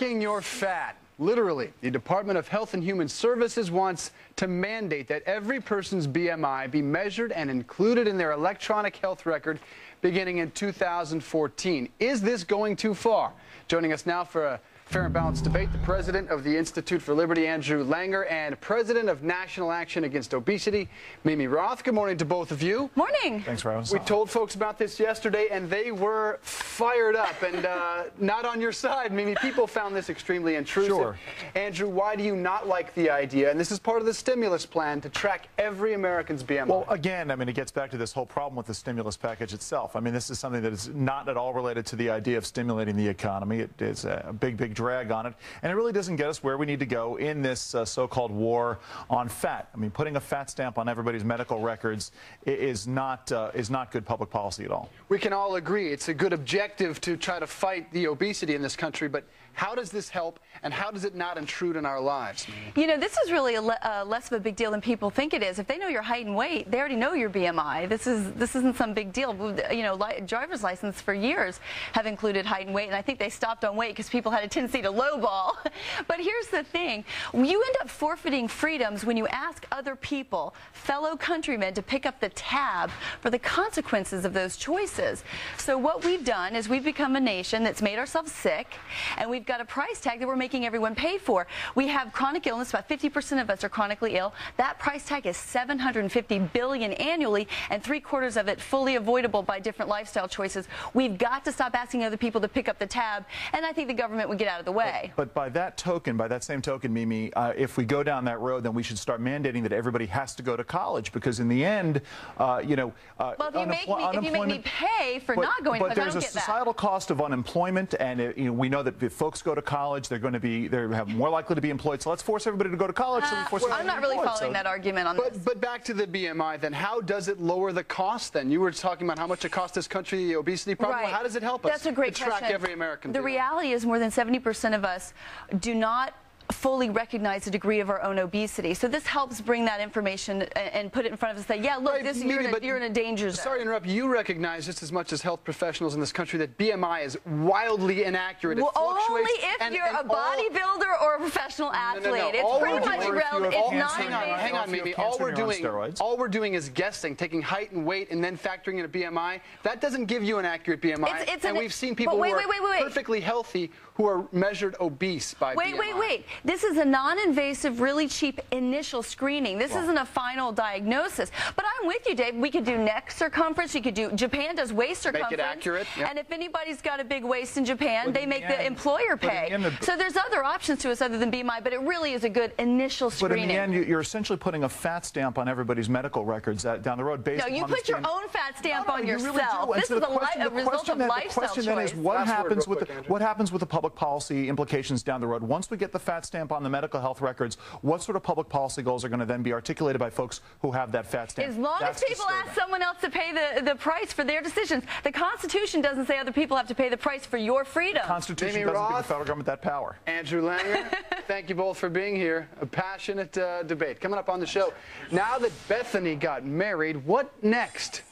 tracking your fat. Literally, the Department of Health and Human Services wants to mandate that every person's BMI be measured and included in their electronic health record beginning in 2014. Is this going too far? Joining us now for a fair and balanced debate, the president of the Institute for Liberty, Andrew Langer, and president of National Action Against Obesity, MeMe Roth. Good morning to both of you. Morning. Thanks for having us. We told folks about this yesterday, and they were fired up and not on your side, MeMe. People found this extremely intrusive. Sure. Andrew, why do you not like the idea, and this is part of the stimulus plan, to track every American's BMI? Well, again, I mean, it gets back to this whole problem with the stimulus package itself. I mean, this is something that is not at all related to the idea of stimulating the economy. It is a big, big drag on it, and it really doesn't get us where we need to go in this so-called war on fat. I mean, putting a fat stamp on everybody's medical records is not good public policy at all. We can all agree it's a good objective to try to fight the obesity in this country, but how does this help, and how does it not intrude in our lives? You know, this is really less of a big deal than people think it is. If they know your height and weight, they already know your BMI. This isn't some big deal. You know, driver's license for years have included height and weight, and I think they stopped on weight because people had a tendency to lowball. But here's the thing. You end up forfeiting freedoms when you ask other people, fellow countrymen, to pick up the tab for the consequences of those choices. So what we've done is we've become a nation that's made ourselves sick, and we've got a price tag that we're making everyone pay for. We have chronic illness. About 50% of us are chronically ill. That price tag is $750 billion annually, and three-quarters of it fully avoidable by different lifestyle choices. We've got to stop asking other people to pick up the tab, and I think the government would get out of the way. But by that token, by that same token, MeMe, if we go down that road, then we should start mandating that everybody has to go to college, because in the end, you know, if you make me pay for not going to college, I don't get that. But there's a societal cost of unemployment, and you know, we know that if folks go to college, they're more likely to be employed. So let's force everybody to go to college. I'm not really following that argument on this. But back to the BMI, then how does it lower the cost? Then you were talking about how much it costs this country the obesity problem. Right. Well, how does it help us? That's a great question. Track every American. The reality is more than 70% of us do not fully recognize the degree of our own obesity. So this helps bring that information and put it in front of us and say, yeah, look, right, you're in a danger zone. Sorry to interrupt. You recognize just as much as health professionals in this country that BMI is wildly inaccurate. Well, it fluctuates. Only if you're a bodybuader or a professional athlete. No. It's all pretty much relative. It's not. Hang on, MeMe. All we're doing is guessing, taking height and weight and then factoring in a BMI. That doesn't give you an accurate BMI. And we've seen people who are perfectly healthy who are measured obese by BMI. Wait. This is a non-invasive, really cheap initial screening. This isn't a final diagnosis. But I'm with you, Dave. We could do neck circumference. You could do, Japan does waist circumference. Make it accurate. Yep. And if anybody's got a big waist in Japan, they make the employer pay. So there's other options to us other than BMI, but it really is a good initial screening. But in the end, you're essentially putting a fat stamp on everybody's medical records down the road. Based you put your own fat stamp on yourself. Really this is a result of lifestyle choice. The question then is what happens with the public policy implications down the road? Once we get the fat stamp on the medical health records, what sort of public policy goals are going to then be articulated by folks who have that fat stamp? As long as people ask someone else to pay the price for their decisions. The Constitution doesn't say other people have to pay the price for your freedom. The Constitution doesn't give the federal government that power. Andrew Langer, thank you both for being here. A passionate debate. Coming up on the show, now that Bethany got married, what next?